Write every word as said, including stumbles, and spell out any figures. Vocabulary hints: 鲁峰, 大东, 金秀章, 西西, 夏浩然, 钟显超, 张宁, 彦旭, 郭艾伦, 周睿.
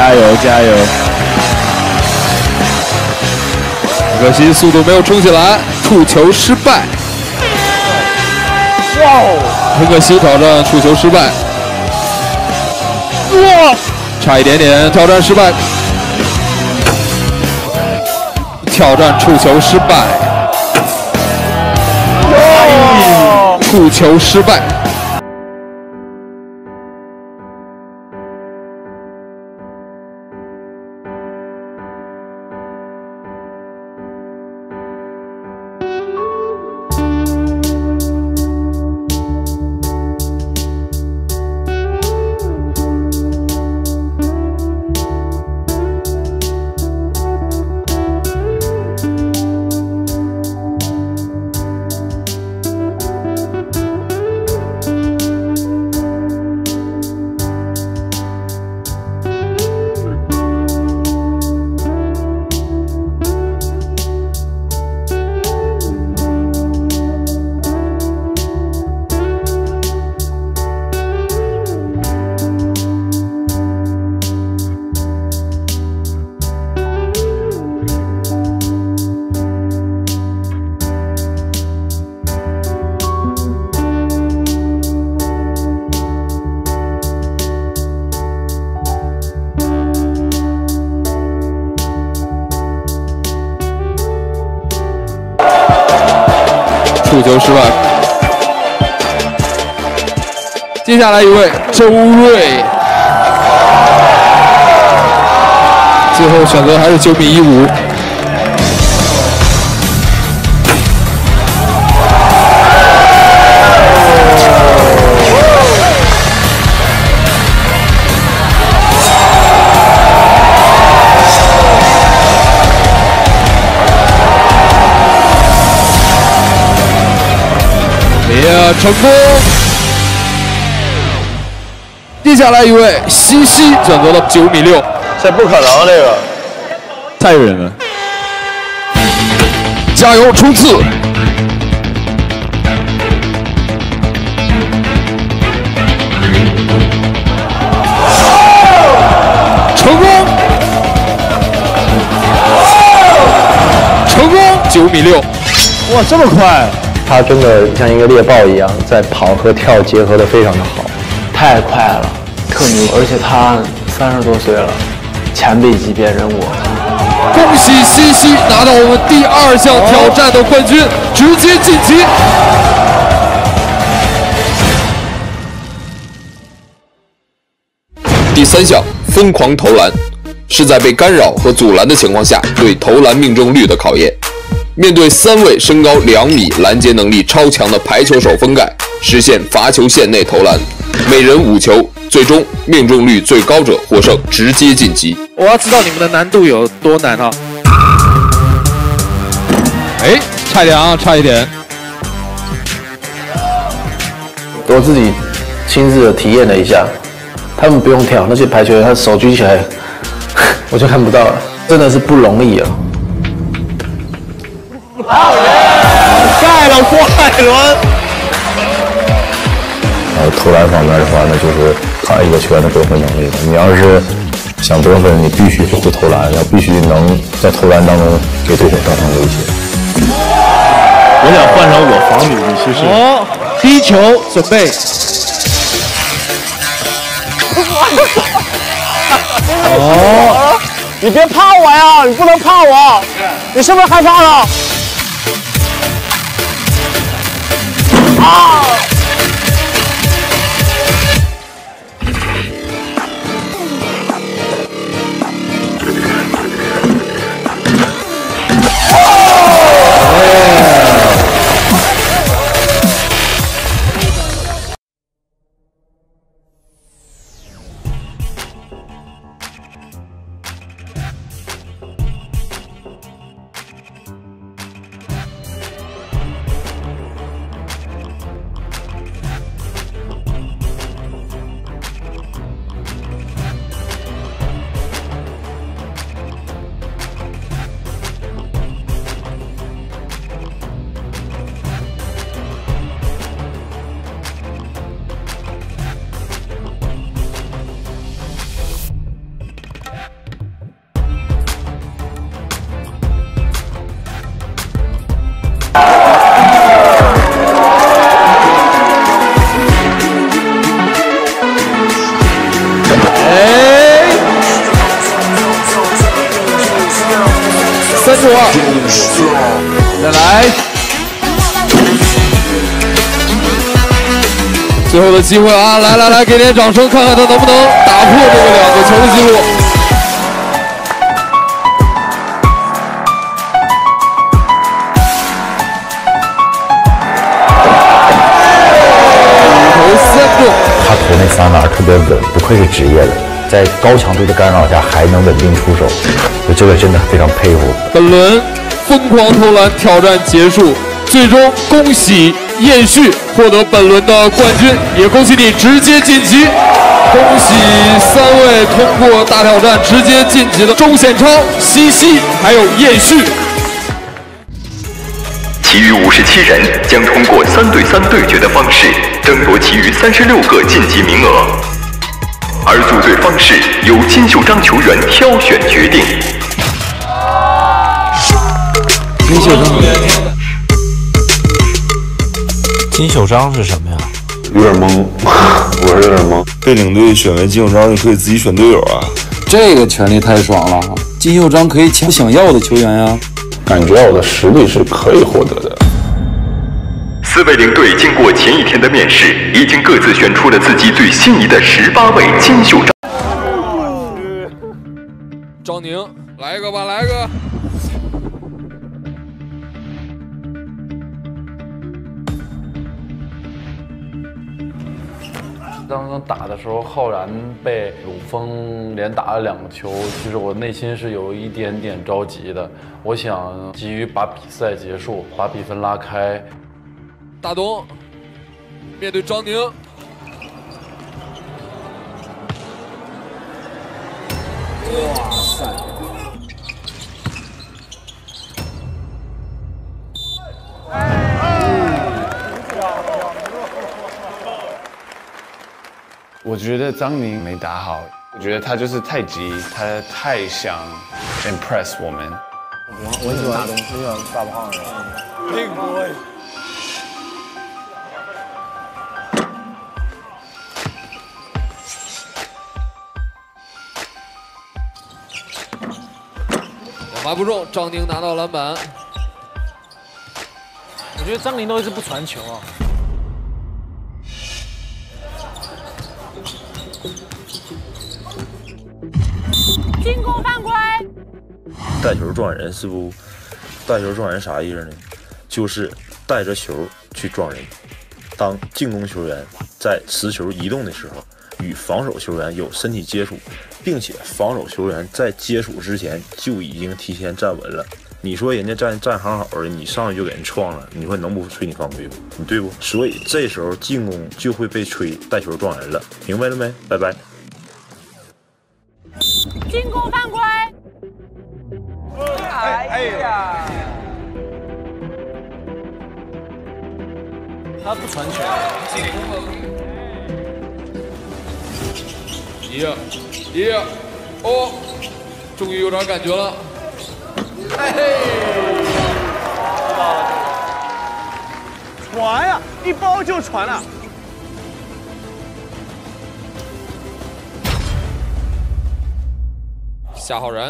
加油加油！可惜速度没有冲起来，触球失败。哇哦！很可惜挑战触球失败。哇！差一点点挑战失败。挑战触球失败。哇！触球失败。 触球失败。接下来一位周睿，最后选择还是九米一五。成功。接下来一位西西选择了九米六，这不可能，这个太远了。加油冲刺！成功！成功！九米六，哇，这么快！ 他真的像一个猎豹一样，在跑和跳结合的非常的好，太快了，特牛！而且他三十多岁了，前辈级别人物。恭喜西西拿到我们第二项挑战的冠军，哦、直接晋级。第三项疯狂投篮，是在被干扰和阻拦的情况下对投篮命中率的考验。 面对三位身高两米、拦截能力超强的排球手封盖，实现罚球线内投篮，每人五球，最终命中率最高者获胜，直接晋级。我要知道你们的难度有多难哈！哎，差一点啊，差一点。我自己亲自体验了一下，他们不用跳，那些排球员他手举起来，我就看不到了，真的是不容易啊。 盖了郭艾伦。呃，投篮方面的话呢，就是看一个球员的得分能力。你要是想得分，你必须是会投篮，要必须能在投篮当中给对手造成威胁。我想换上我防你，你试试。哦，第一球准备。哦，你别怕我呀，你不能怕我。你是不是害怕了？ 啊！锁，再来，最后的机会啊！来来来，给点掌声，看看他能不能打破这个两个球的记录。五投三中，他投那三篮特别稳，不愧是职业的。 在高强度的干扰下还能稳定出手，我这个真的非常佩服。本轮疯狂投篮挑战结束，最终恭喜彦旭获得本轮的冠军，也恭喜你直接晋级，恭喜三位通过大挑战直接晋级的钟显超、西西还有彦旭。其余五十七人将通过三对三对决的方式争夺其余三十六个晋级名额。 而组队方式由金秀章球员挑选决定。金秀章，金秀章是什么呀？有点懵，我是有点懵。被领队选为金秀章，你可以自己选队友啊。这个权利太爽了，金秀章可以抢想要的球员呀。感觉我的实力是可以获得的。 四位领队经过前一天的面试，已经各自选出了自己最心仪的十八位金秀章。张宁，来一个吧，来一个。刚刚打的时候，浩然被鲁峰连打了两个球，其实我内心是有一点点着急的。我想急于把比赛结束，把比分拉开。 大东面对张宁，哇塞！我觉得张宁没打好，我觉得他就是太急，他太想 impress 我们。我喜欢大东，我喜欢大胖子。Big boy。 罚不中，张宁拿到篮板。我觉得张宁都一直不传球啊。进攻犯规。带球撞人是不？带球撞人啥意思呢？就是带着球去撞人。当进攻球员在持球移动的时候，与防守球员有身体接触。 并且防守球员在接触之前就已经提前站稳了。你说人家站站行好的，你上去就给人撞了，你说能不吹你犯规不？你对不？所以这时候进攻就会被吹带球撞人了，明白了没？拜拜。进攻犯规！哎呀！他不传球。一样。 耶！ Yeah, 哦，终于有点感觉了。哎嘿！传呀、啊，一包就传了、啊。夏浩然，